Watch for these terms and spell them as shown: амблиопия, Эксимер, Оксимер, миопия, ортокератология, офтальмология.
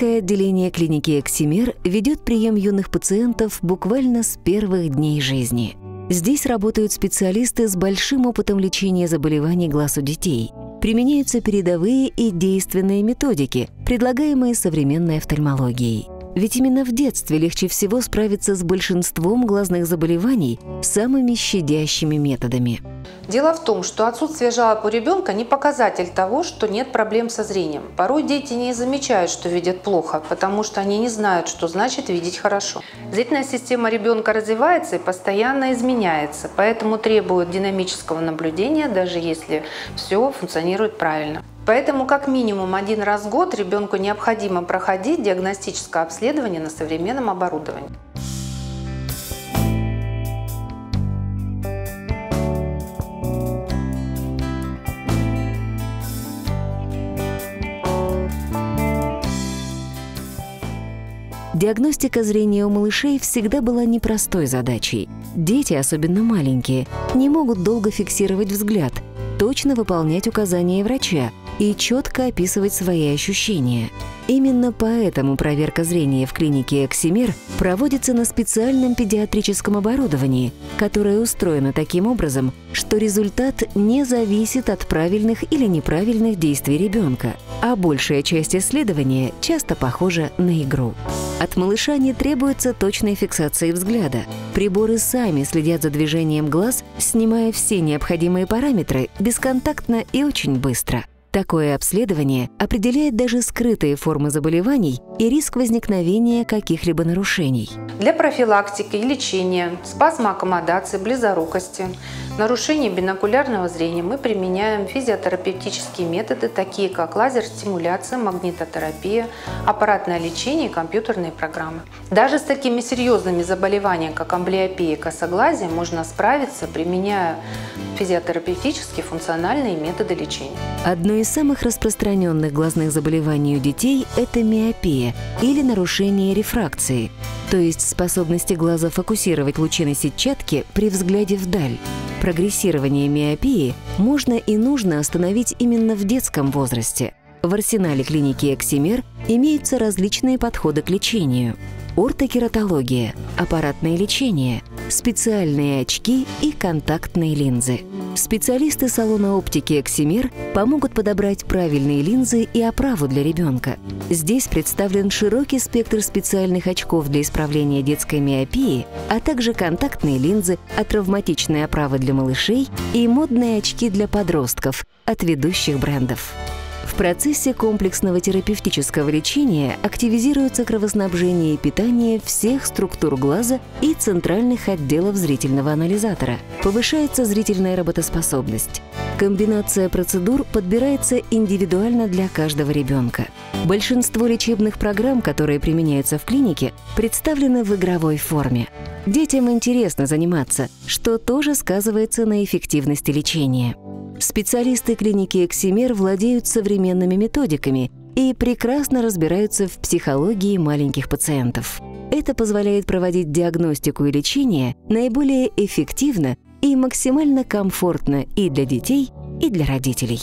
Детское отделение клиники «Оксимер» ведет прием юных пациентов буквально с первых дней жизни. Здесь работают специалисты с большим опытом лечения заболеваний глаз у детей. Применяются передовые и действенные методики, предлагаемые современной офтальмологией. Ведь именно в детстве легче всего справиться с большинством глазных заболеваний самыми щадящими методами. Дело в том, что отсутствие жалоб у ребенка не показатель того, что нет проблем со зрением. Порой дети не замечают, что видят плохо, потому что они не знают, что значит видеть хорошо. Зрительная система ребенка развивается и постоянно изменяется, поэтому требует динамического наблюдения, даже если все функционирует правильно. Поэтому как минимум один раз в год ребенку необходимо проходить диагностическое обследование на современном оборудовании. Диагностика зрения у малышей всегда была непростой задачей. Дети, особенно маленькие, не могут долго фиксировать взгляд, точно выполнять указания врача и четко описывать свои ощущения. Именно поэтому проверка зрения в клинике «Оксимер» проводится на специальном педиатрическом оборудовании, которое устроено таким образом, что результат не зависит от правильных или неправильных действий ребенка, а большая часть исследования часто похожа на игру. От малыша не требуется точной фиксации взгляда. Приборы сами следят за движением глаз, снимая все необходимые параметры бесконтактно и очень быстро. Такое обследование определяет даже скрытые формы заболеваний и риск возникновения каких-либо нарушений. Для профилактики и лечения спазма аккомодации, близорукости, нарушения бинокулярного зрения мы применяем физиотерапевтические методы, такие как лазер-стимуляция, магнитотерапия, аппаратное лечение и компьютерные программы. Даже с такими серьезными заболеваниями, как амблиопия и косоглазие, можно справиться, применяя физиотерапевтические функциональные методы лечения. Одно из самых распространенных глазных заболеваний у детей – это миопия или нарушение рефракции, то есть способности глаза фокусировать лучи на сетчатке при взгляде вдаль. Прогрессирование миопии можно и нужно остановить именно в детском возрасте. В арсенале клиники «Эксимер» имеются различные подходы к лечению – ортокератология, аппаратное лечение, специальные очки и контактные линзы. Специалисты салона оптики «Оксимер» помогут подобрать правильные линзы и оправу для ребенка. Здесь представлен широкий спектр специальных очков для исправления детской миопии, а также контактные линзы, атравматичные оправы для малышей и модные очки для подростков от ведущих брендов. В процессе комплексного терапевтического лечения активизируется кровоснабжение и питание всех структур глаза и центральных отделов зрительного анализатора. Повышается зрительная работоспособность. Комбинация процедур подбирается индивидуально для каждого ребенка. Большинство лечебных программ, которые применяются в клинике, представлены в игровой форме. Детям интересно заниматься, что тоже сказывается на эффективности лечения. Специалисты клиники «Эксимер» владеют современными методиками и прекрасно разбираются в психологии маленьких пациентов. Это позволяет проводить диагностику и лечение наиболее эффективно и максимально комфортно и для детей, и для родителей.